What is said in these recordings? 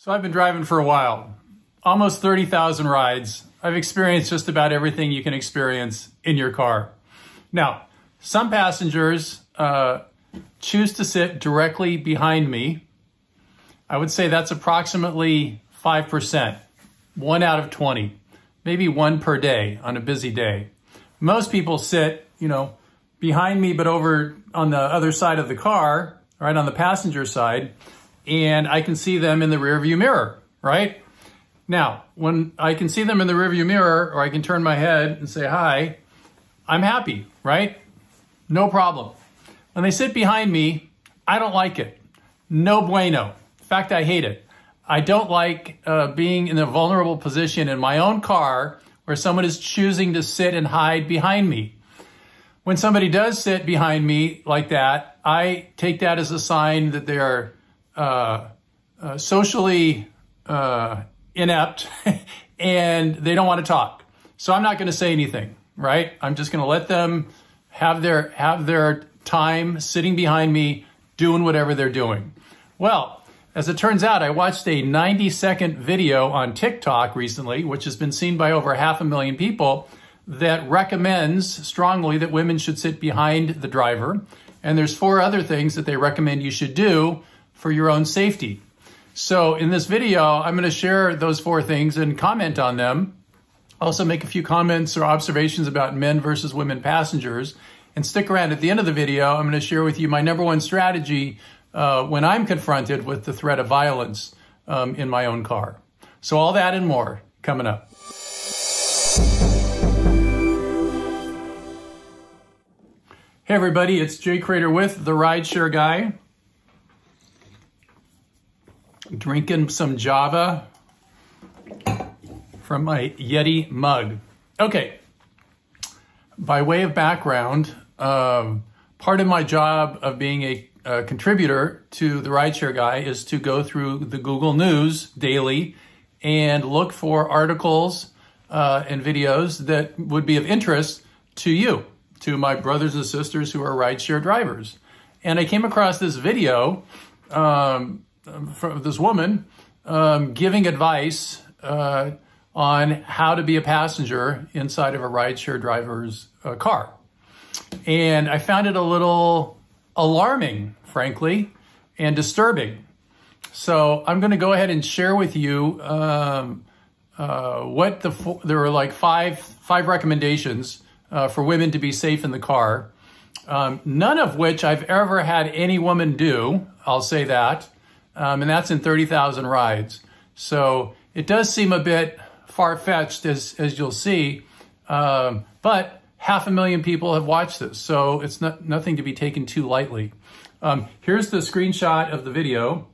So I've been driving for a while, almost 30,000 rides. I've experienced just about everything you can experience in your car. Now, some passengers choose to sit directly behind me. I would say that's approximately 5%, 1 out of 20, maybe one per day on a busy day. Most people sit, behind me, but over on the other side of the car, right on the passenger side, and I can see them in the rearview mirror, right? Now, when I can see them in the rearview mirror, or I can turn my head and say hi, I'm happy, right? No problem. When they sit behind me, I don't like it. No bueno. In fact, I hate it. I don't like being in a vulnerable position in my own car where someone is choosing to sit and hide behind me. When somebody does sit behind me like that, I take that as a sign that they are socially inept and they don't want to talk. So I'm not going to say anything, right? I'm just going to let them have their time sitting behind me doing whatever they're doing. Well, as it turns out, I watched a 90-second video on TikTok recently, which has been seen by over 500,000 people, that recommends strongly that women should sit behind the driver. And there's 4 other things that they recommend you should do for your own safety. So in this video, I'm going to share those 4 things and comment on them. Also make a few comments or observations about men versus women passengers. And stick around at the end of the video. I'm going to share with you my number 1 strategy when I'm confronted with the threat of violence in my own car. So all that and more coming up. Hey everybody, it's Jay Crater with The Rideshare Guy. Drinking some Java from my Yeti mug. Okay, by way of background, part of my job of being a contributor to The Rideshare Guy is to go through the Google News daily and look for articles and videos that would be of interest to you, to my brothers and sisters who are rideshare drivers. And I came across this video from this woman giving advice on how to be a passenger inside of a rideshare driver's car. And I found it a little alarming, frankly, and disturbing. So I'm gonna go ahead and share with you there were like five recommendations for women to be safe in the car, none of which I've ever had any woman do, I'll say that, and that's in 30,000 rides. So it does seem a bit far-fetched, as you'll see, but 500,000 people have watched this, so it's nothing to be taken too lightly. Here's the screenshot of the video,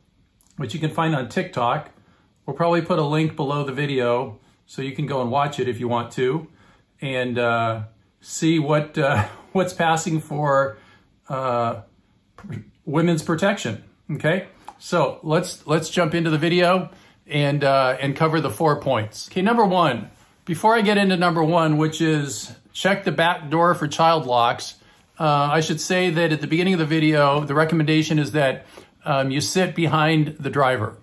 which you can find on TikTok. We'll probably put a link below the video so you can go and watch it if you want to, and see what's passing for women's protection. Okay, so let's jump into the video and cover the 4 points. Okay, number 1. Before I get into number 1, which is check the back door for child locks, I should say that at the beginning of the video, the recommendation is that you sit behind the driver.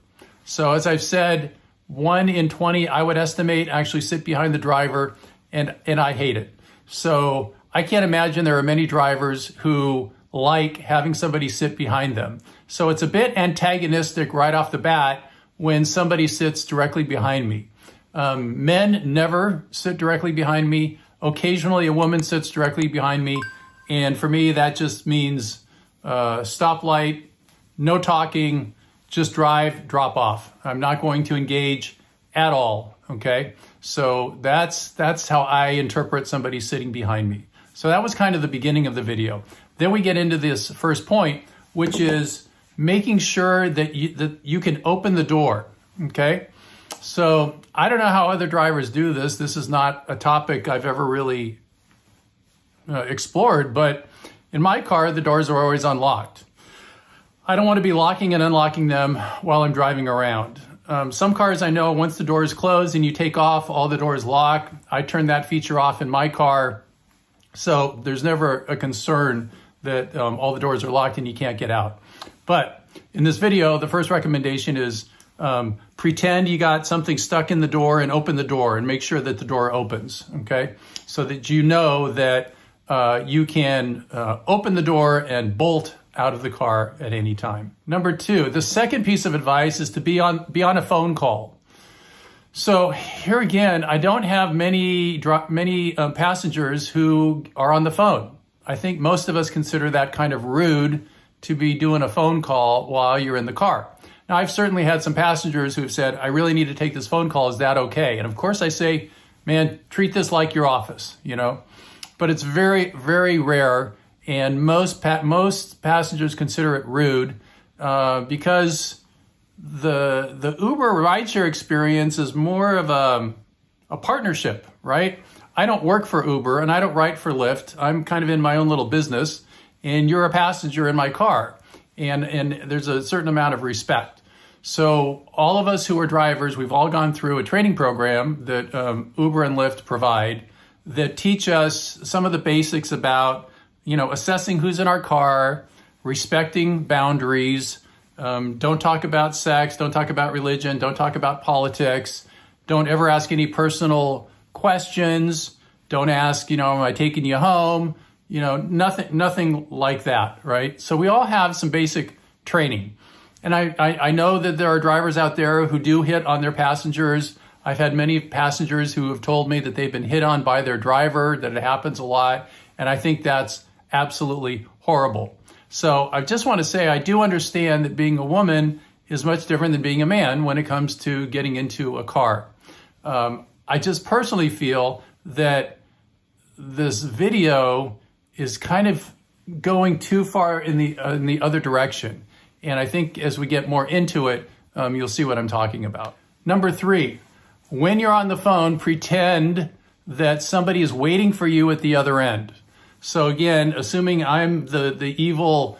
So as I've said, 1 in 20, I would estimate, actually sit behind the driver, and I hate it. So I can't imagine there are many drivers who like having somebody sit behind them. So it's a bit antagonistic right off the bat when somebody sits directly behind me. Men never sit directly behind me. Occasionally a woman sits directly behind me. And for me, that just means stoplight, no talking, just drive, drop off. I'm not going to engage at all, okay? So that's how I interpret somebody sitting behind me. So that was kind of the beginning of the video. Then we get into this first point, which is making sure that you can open the door, okay? So I don't know how other drivers do this. This is not a topic I've ever really explored, but in my car, the doors are always unlocked. I don't want to be locking and unlocking them while I'm driving around. Some cars I know, once the door is closed and you take off, all the doors lock. I turn that feature off in my car. So there's never a concern that all the doors are locked and you can't get out. But in this video, the first recommendation is Pretend you got something stuck in the door and open the door and make sure that the door opens, okay? So that you know that you can open the door and bolt out of the car at any time. Number two, the second piece of advice is to be on a phone call. So here again, I don't have many passengers who are on the phone. I think most of us consider that kind of rude to be doing a phone call while you're in the car. Now, I've certainly had some passengers who've said, I really need to take this phone call. Is that okay? And of course I say, man, treat this like your office, you know, but it's very, very rare. And most passengers consider it rude because the Uber rideshare experience is more of a partnership, right? I don't work for Uber and I don't write for Lyft. I'm kind of in my own little business and you're a passenger in my car. And there's a certain amount of respect. So all of us who are drivers, we've all gone through a training program that Uber and Lyft provide that teach us some of the basics about, you know, assessing who's in our car, respecting boundaries, don't talk about sex, don't talk about religion, don't talk about politics, don't ever ask any personal questions, don't ask, you know, am I taking you home? You know, nothing like that, right? So we all have some basic training. And I know that there are drivers out there who do hit on their passengers. I've had many passengers who have told me that they've been hit on by their driver, that it happens a lot. And I think that's absolutely horrible. So I just want to say, I do understand that being a woman is much different than being a man when it comes to getting into a car. I just personally feel that this video is kind of going too far in the other direction. And I think as we get more into it, you'll see what I'm talking about. Number three, when you're on the phone, pretend that somebody is waiting for you at the other end. So again, assuming I'm the evil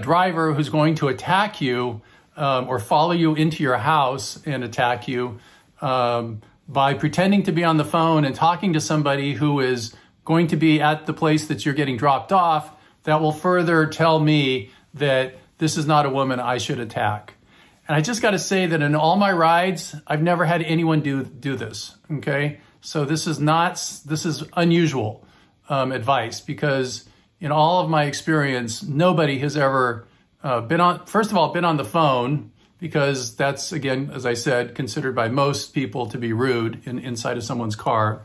driver who's going to attack you or follow you into your house and attack you by pretending to be on the phone and talking to somebody who is going to be at the place that you're getting dropped off, that will further tell me that this is not a woman I should attack. And I just got to say that in all my rides, I've never had anyone do this, okay? So this is unusual advice, because in all of my experience, nobody has ever been on the phone, because that's, again, as I said, considered by most people to be rude inside of someone's car.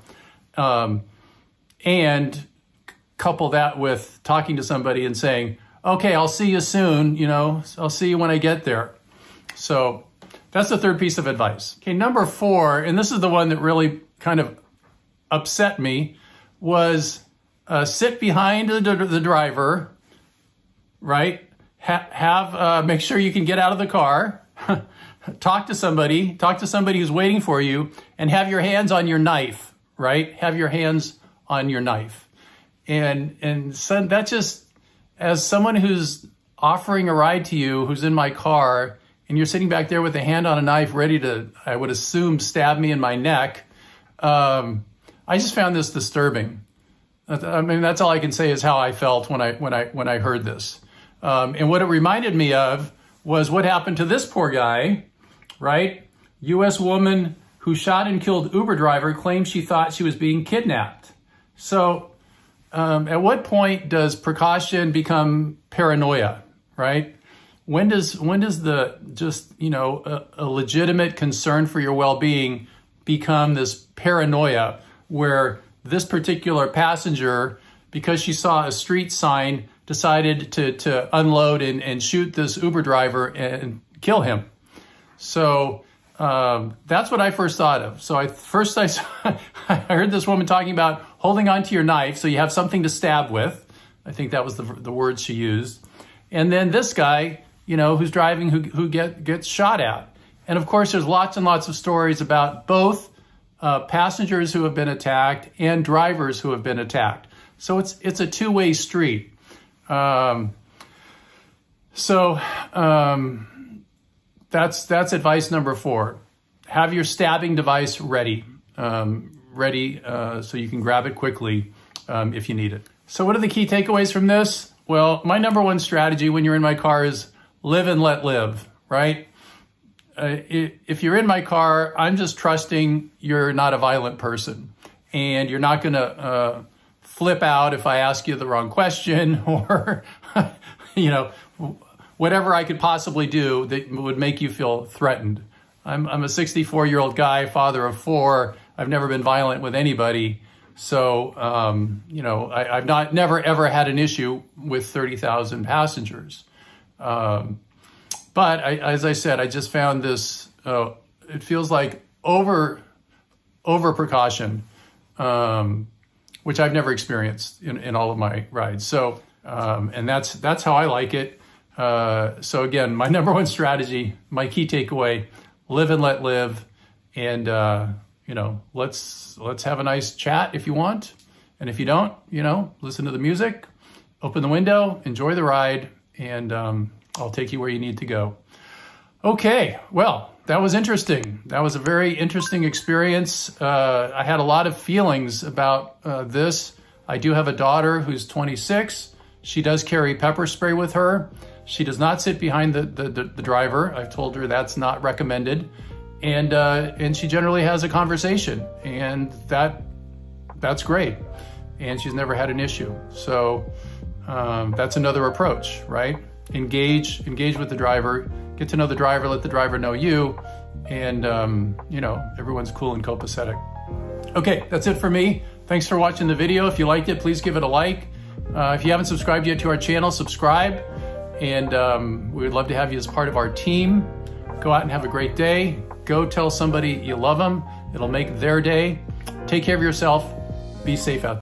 And couple that with talking to somebody and saying, okay, I'll see you soon, you know, I'll see you when I get there. So that's the third piece of advice. Okay, number four, and this is the one that really kind of upset me, was sit behind the driver, right? Make sure you can get out of the car, talk to somebody who's waiting for you, and have your hands on your knife, right? Have your hands on your knife. And so that just, as someone who's offering a ride to you, who's in my car, and you're sitting back there with a hand on a knife ready to, I would assume, stab me in my neck, I just found this disturbing. I mean, that's all I can say is how I felt when I heard this. And what it reminded me of was what happened to this poor guy, right? U.S. woman who shot and killed Uber driver claimed she thought she was being kidnapped. So at what point does precaution become paranoia, right? When does the just, you know, a legitimate concern for your well-being become this paranoia where this particular passenger, because she saw a street sign, decided to unload and shoot this Uber driver and kill him? So that's what I first thought of. So I heard this woman talking about holding onto your knife so you have something to stab with. I think that was the word she used. And then this guy, you know, who's driving, who gets shot at. And of course, there's lots and lots of stories about both passengers who have been attacked and drivers who have been attacked. So it's a two-way street. That's advice number four. Have your stabbing device ready, so you can grab it quickly if you need it. So what are the key takeaways from this? Well, my number one strategy when you're in my car is live and let live, right? if you're in my car, I'm just trusting you're not a violent person and you're not going to flip out if I ask you the wrong question or, you know, whatever I could possibly do that would make you feel threatened. I'm a 64-year-old guy, father of four. I've never been violent with anybody. So, you know, I've never, ever had an issue with 30,000 passengers. But as I said, I just found this, it feels like over precaution, which I've never experienced in all of my rides. So, and that's how I like it. So again, my #1 strategy, my key takeaway, live and let live. And, you know, let's have a nice chat if you want. And if you don't, you know, listen to the music, open the window, enjoy the ride, and I'll take you where you need to go. Okay, well, that was interesting. That was a very interesting experience. I had a lot of feelings about this. I do have a daughter who's 26. She does carry pepper spray with her. She does not sit behind the driver. I've told her that's not recommended. And she generally has a conversation, and that's great. And she's never had an issue. So that's another approach, right? Engage with the driver, get to know the driver, let the driver know you, and you know, everyone's cool and copacetic. Okay, that's it for me. Thanks for watching the video. If you liked it, please give it a like. If you haven't subscribed yet to our channel, subscribe. And we would love to have you as part of our team. Go out and have a great day. Go tell somebody you love them. It'll make their day. Take care of yourself. Be safe out there.